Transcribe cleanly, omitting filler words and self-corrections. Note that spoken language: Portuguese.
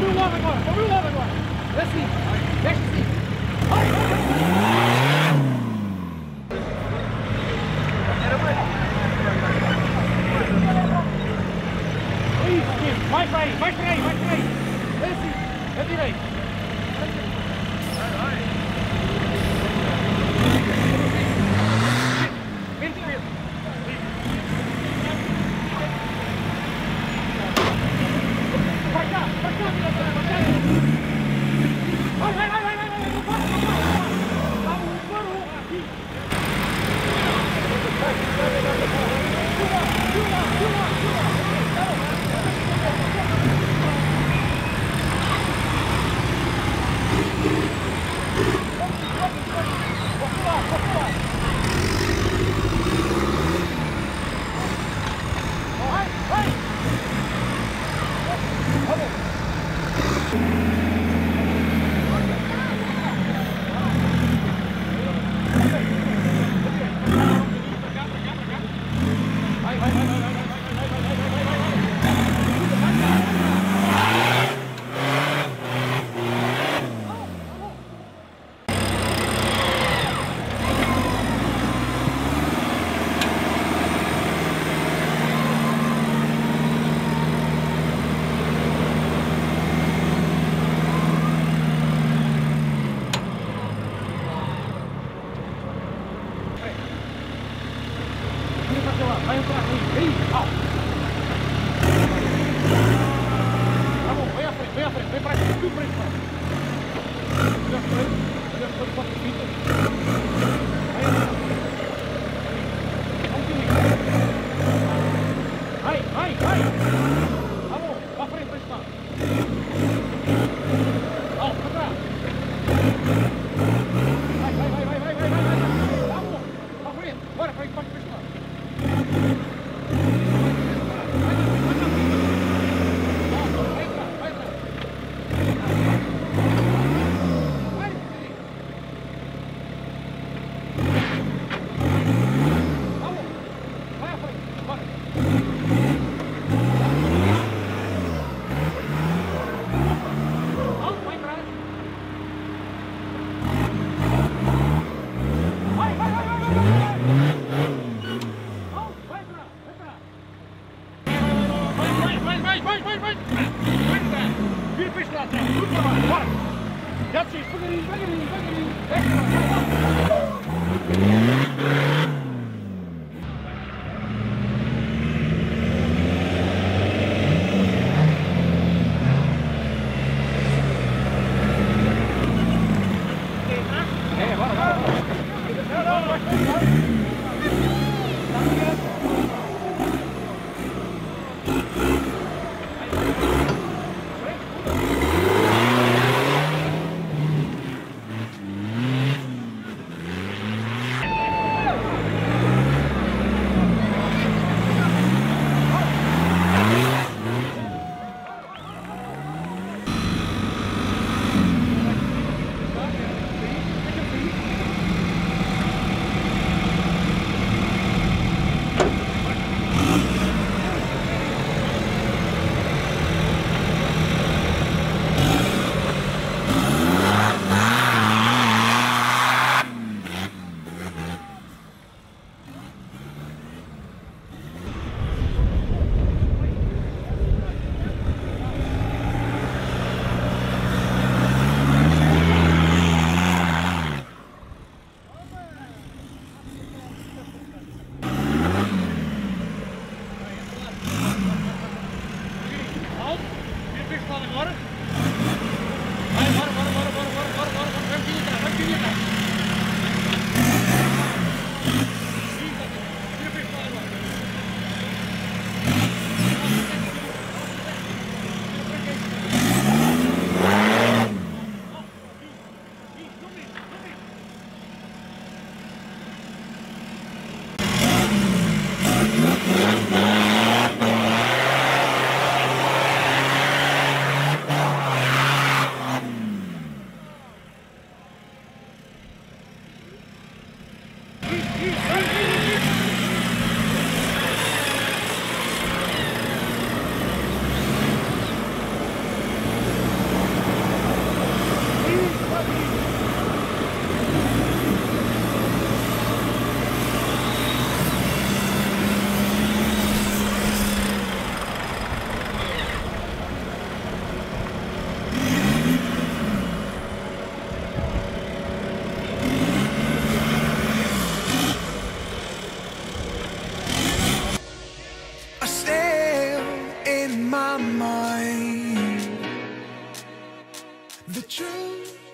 Vamos lá agora. Mexe assim. Vai para aí. Assim, atirei. mine. The truth.